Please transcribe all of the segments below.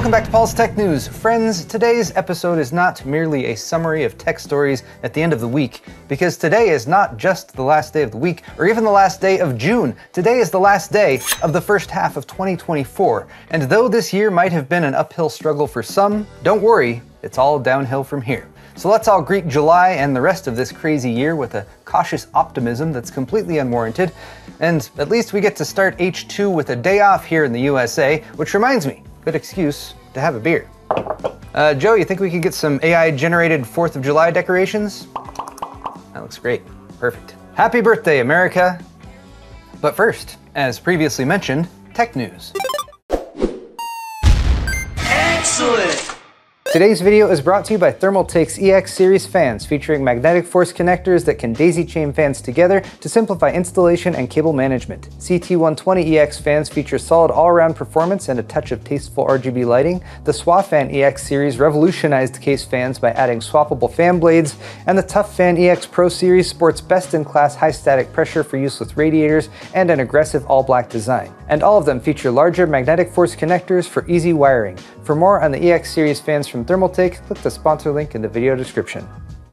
Welcome back to Paul's Tech News. Friends, today's episode is not merely a summary of tech stories at the end of the week, because today is not just the last day of the week, or even the last day of June. Today is the last day of the first half of 2024. And though this year might have been an uphill struggle for some, don't worry, it's all downhill from here. So let's all greet July and the rest of this crazy year with a cautious optimism that's completely unwarranted. And at least we get to start H2 with a day off here in the USA, which reminds me, good excuse to have a beer. Joe, you think we could get some AI-generated 4th of July decorations? That looks great. Perfect. Happy birthday, America. But first, as previously mentioned, tech news. Excellent! Today's video is brought to you by Thermaltake's EX series fans, featuring magnetic force connectors that can daisy chain fans together to simplify installation and cable management. CT120 EX fans feature solid all-around performance and a touch of tasteful RGB lighting. The Swafan EX series revolutionized case fans by adding swappable fan blades, and the ToughFan EX-Pro series sports best-in-class high static pressure for use with radiators and an aggressive all-black design. And all of them feature larger magnetic force connectors for easy wiring. For more on the EX series fans from Thermaltake, click the sponsor link in the video description.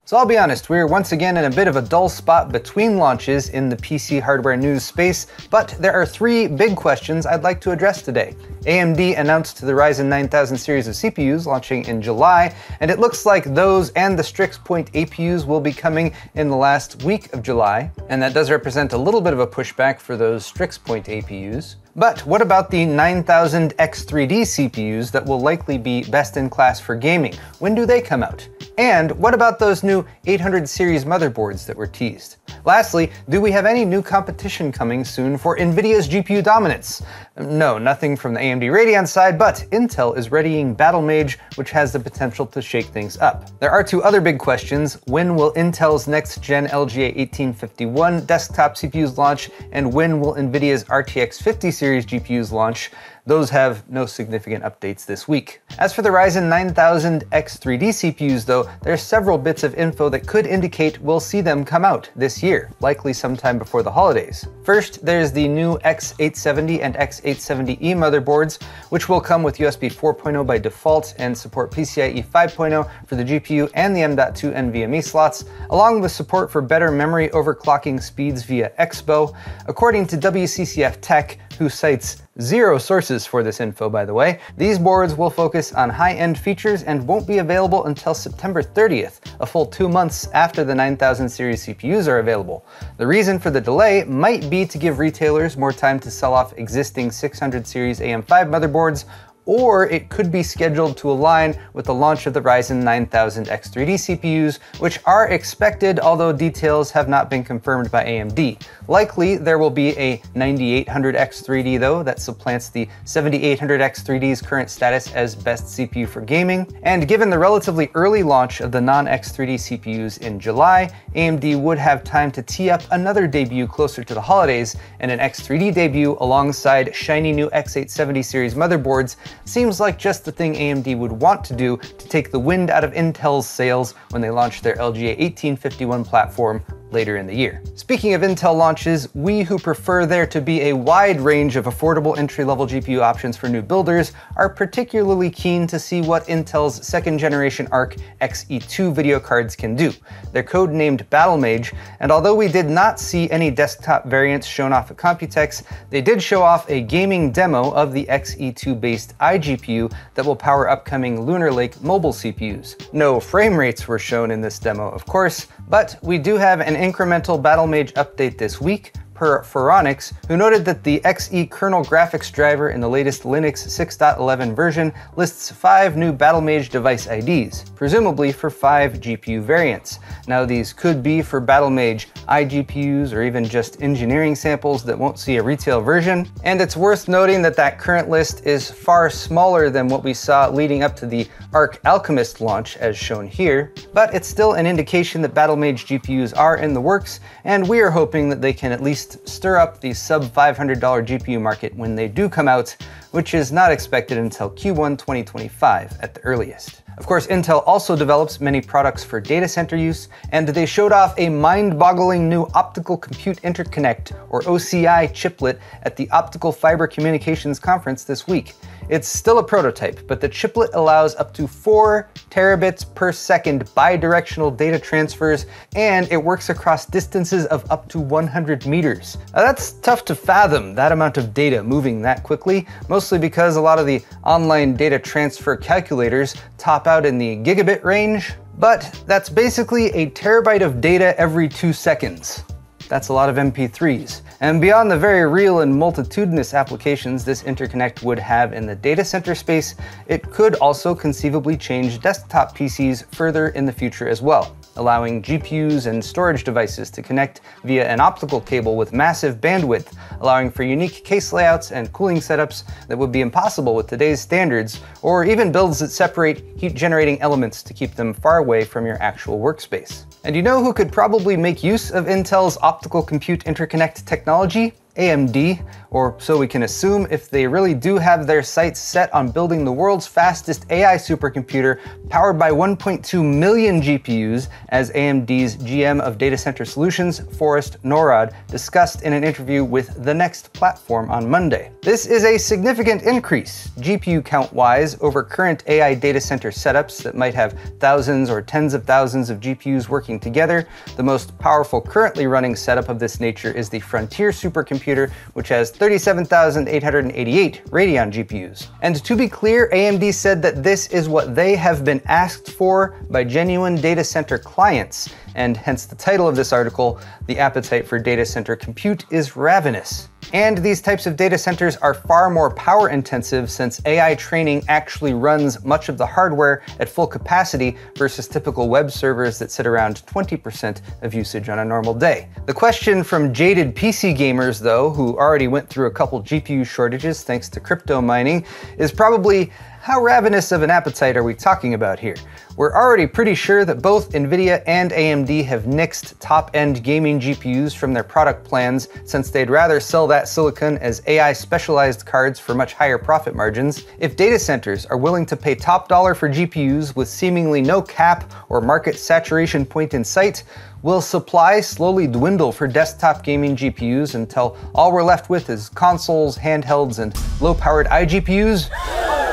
So I'll be honest, we're once again in a bit of a dull spot between launches in the PC hardware news space, but there are three big questions I'd like to address today. AMD announced the Ryzen 9000 series of CPUs launching in July, and it looks like those and the Strix Point APUs will be coming in the last week of July, and that does represent a little bit of a pushback for those Strix Point APUs. But what about the 9000X3D CPUs that will likely be best in class for gaming? When do they come out? And what about those new 800 series motherboards that were teased? Lastly, do we have any new competition coming soon for NVIDIA's GPU dominance? No, nothing from the AMD Radeon side, but Intel is readying Battlemage, which has the potential to shake things up. There are two other big questions. When will Intel's next-gen LGA 1851 desktop CPUs launch, and when will NVIDIA's RTX 50 series GPUs launch? Those have no significant updates this week. As for the Ryzen 9000 X3D CPUs though, there's several bits of info that could indicate we'll see them come out this year, likely sometime before the holidays. First, there's the new X870 and X870E motherboards, which will come with USB 4.0 by default and support PCIe 5.0 for the GPU and the M.2 NVMe slots, along with support for better memory overclocking speeds via Expo. According to WCCF Tech, who cites zero sources for this info, by the way, these boards will focus on high-end features and won't be available until September 30th, a full 2 months after the 9000 series CPUs are available. The reason for the delay might be to give retailers more time to sell off existing 600 series AM5 motherboards, or it could be scheduled to align with the launch of the Ryzen 9000 X3D CPUs, which are expected, although details have not been confirmed by AMD. Likely, there will be a 9800X3D though, that supplants the 7800X3D's current status as best CPU for gaming. And given the relatively early launch of the non-X3D CPUs in July, AMD would have time to tee up another debut closer to the holidays, and an X3D debut alongside shiny new X870 series motherboards seems like just the thing AMD would want to do to take the wind out of Intel's sails when they launch their LGA 1851 platform later in the year. Speaking of Intel launches, we who prefer there to be a wide range of affordable entry-level GPU options for new builders are particularly keen to see what Intel's second-generation ARC XE2 video cards can do. They're codenamed Battlemage, and although we did not see any desktop variants shown off at Computex, they did show off a gaming demo of the XE2-based iGPU that will power upcoming Lunar Lake mobile CPUs. No frame rates were shown in this demo, of course, but we do have an incremental Battlemage update this week, per Phoronix, who noted that the XE kernel graphics driver in the latest Linux 6.11 version lists 5 new Battlemage device IDs, presumably for 5 GPU variants. Now these could be for Battlemage iGPUs or even just engineering samples that won't see a retail version. And it's worth noting that that current list is far smaller than what we saw leading up to the Arc Alchemist launch as shown here, but it's still an indication that Battlemage GPUs are in the works, and we are hoping that they can at least stir up the sub-$500 GPU market when they do come out, which is not expected until Q1 2025 at the earliest. Of course, Intel also develops many products for data center use, and they showed off a mind-boggling new Optical Compute Interconnect, or OCI chiplet, at the Optical Fiber Communications Conference this week. It's still a prototype, but the chiplet allows up to 4 terabits per second bidirectional data transfers, and it works across distances of up to 100 meters. Now, that's tough to fathom, that amount of data moving that quickly, mostly because a lot of the online data transfer calculators top out in the gigabit range, but that's basically a terabyte of data every 2 seconds. That's a lot of MP3s. And beyond the very real and multitudinous applications this interconnect would have in the data center space, it could also conceivably change desktop PCs further in the future as well, allowing GPUs and storage devices to connect via an optical cable with massive bandwidth, allowing for unique case layouts and cooling setups that would be impossible with today's standards, or even builds that separate heat-generating elements to keep them far away from your actual workspace. And you know who could probably make use of Intel's optical compute interconnect technology? AMD, or so we can assume if they really do have their sights set on building the world's fastest AI supercomputer powered by 1.2 million GPUs, as AMD's GM of Data Center Solutions, Forrest Norrod, discussed in an interview with The Next Platform on Monday. This is a significant increase, GPU count-wise, over current AI data center setups that might have thousands or tens of thousands of GPUs working together. The most powerful currently running setup of this nature is the Frontier supercomputer, which has 37,888 Radeon GPUs. And to be clear, AMD said that this is what they have been asked for by genuine data center clients, and hence the title of this article, "The Appetite for Data Center Compute is Ravenous." And these types of data centers are far more power intensive, since AI training actually runs much of the hardware at full capacity versus typical web servers that sit around 20% of usage on a normal day. The question from jaded PC gamers, though, who already went through a couple GPU shortages thanks to crypto mining, is probably, how ravenous of an appetite are we talking about here? We're already pretty sure that both NVIDIA and AMD have nixed top-end gaming GPUs from their product plans, since they'd rather sell that silicon as AI-specialized cards for much higher profit margins. If data centers are willing to pay top dollar for GPUs with seemingly no cap or market saturation point in sight, will supply slowly dwindle for desktop gaming GPUs until all we're left with is consoles, handhelds, and low-powered iGPUs?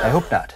I hope not.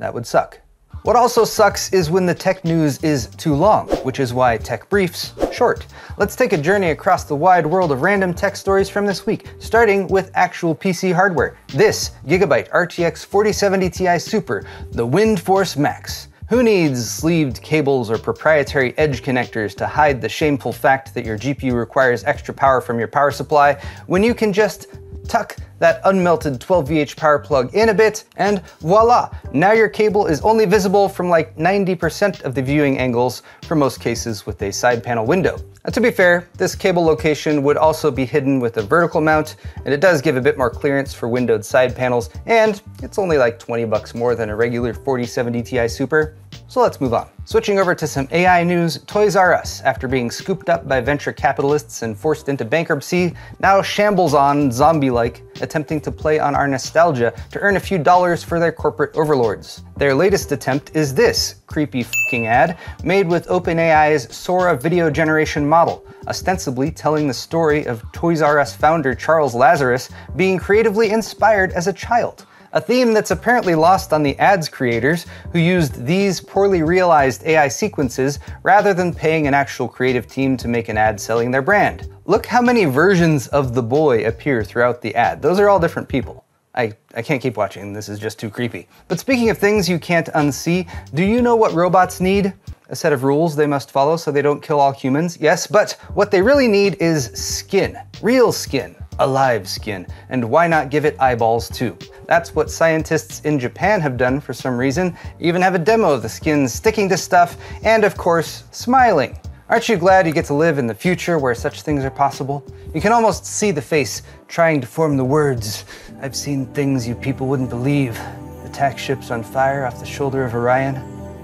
That would suck. What also sucks is when the tech news is too long, which is why Tech Brief's short. Let's take a journey across the wide world of random tech stories from this week, starting with actual PC hardware. This Gigabyte RTX 4070 Ti Super, the WindForce Max. Who needs sleeved cables or proprietary edge connectors to hide the shameful fact that your GPU requires extra power from your power supply when you can just tuck that unmelted 12VH power plug in a bit, and voila! Now your cable is only visible from like 90% of the viewing angles, for most cases with a side panel window. And to be fair, this cable location would also be hidden with a vertical mount, and it does give a bit more clearance for windowed side panels, and it's only like 20 bucks more than a regular 4070 Ti Super. So let's move on. Switching over to some AI news, Toys R Us, after being scooped up by venture capitalists and forced into bankruptcy, now shambles on zombie-like, attempting to play on our nostalgia to earn a few dollars for their corporate overlords. Their latest attempt is this creepy f***ing ad, made with OpenAI's Sora video generation model, ostensibly telling the story of Toys R Us founder Charles Lazarus being creatively inspired as a child. A theme that's apparently lost on the ad's creators, who used these poorly realized AI sequences rather than paying an actual creative team to make an ad selling their brand. Look how many versions of the boy appear throughout the ad. Those are all different people. I can't keep watching, this is just too creepy. But speaking of things you can't unsee, do you know what robots need? A set of rules they must follow so they don't kill all humans, yes, but what they really need is skin. Real skin. Alive skin. And why not give it eyeballs too? That's what scientists in Japan have done for some reason, even have a demo of the skin sticking to stuff, and of course, smiling. Aren't you glad you get to live in the future where such things are possible? You can almost see the face trying to form the words. I've seen things you people wouldn't believe. Attack ships on fire off the shoulder of Orion.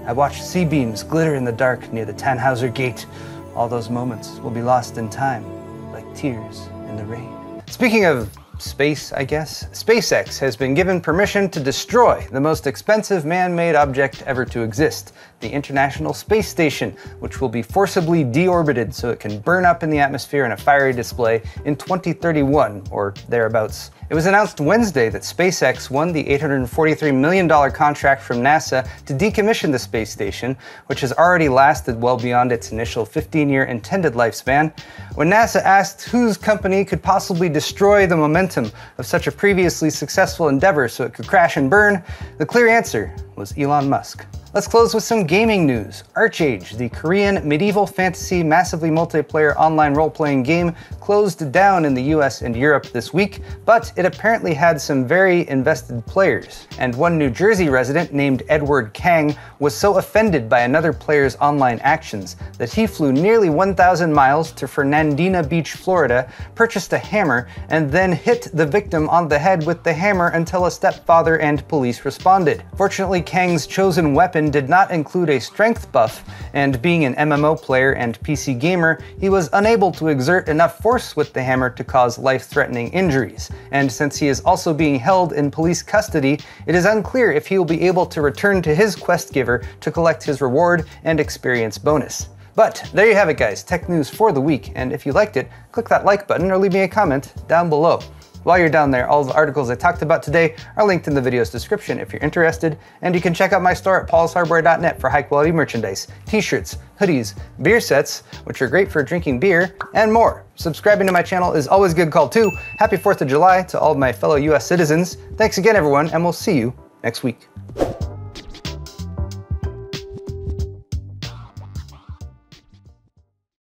I watched sea beams glitter in the dark near the Tannhauser Gate. All those moments will be lost in time, like tears in the rain. Speaking of space, I guess, SpaceX has been given permission to destroy the most expensive man-made object ever to exist, the International Space Station, which will be forcibly deorbited so it can burn up in the atmosphere in a fiery display in 2031 or thereabouts. It was announced Wednesday that SpaceX won the $843 million contract from NASA to decommission the space station, which has already lasted well beyond its initial 15-year intended lifespan. When NASA asked whose company could possibly destroy the momentum of such a previously successful endeavor so it could crash and burn, the clear answer was Elon Musk. Let's close with some gaming news. ArchAge, the Korean medieval fantasy massively multiplayer online role-playing game, closed down in the US and Europe this week, but it apparently had some very invested players. And one New Jersey resident named Edward Kang was so offended by another player's online actions that he flew nearly 1,000 miles to Fernandina Beach, Florida, purchased a hammer, and then hit the victim on the head with the hammer until a stepfather and police responded. Fortunately, Kang's chosen weapon did not include a strength buff, and being an MMO player and PC gamer, he was unable to exert enough force with the hammer to cause life-threatening injuries. And since he is also being held in police custody, it is unclear if he will be able to return to his quest giver to collect his reward and experience bonus. But there you have it, guys, tech news for the week, and if you liked it, click that like button or leave me a comment down below. While you're down there, all the articles I talked about today are linked in the video's description if you're interested, and you can check out my store at paulshardware.net for high-quality merchandise, t-shirts, hoodies, beer sets, which are great for drinking beer, and more. Subscribing to my channel is always good call too. Happy 4th of July to all of my fellow US citizens. Thanks again, everyone, and we'll see you next week.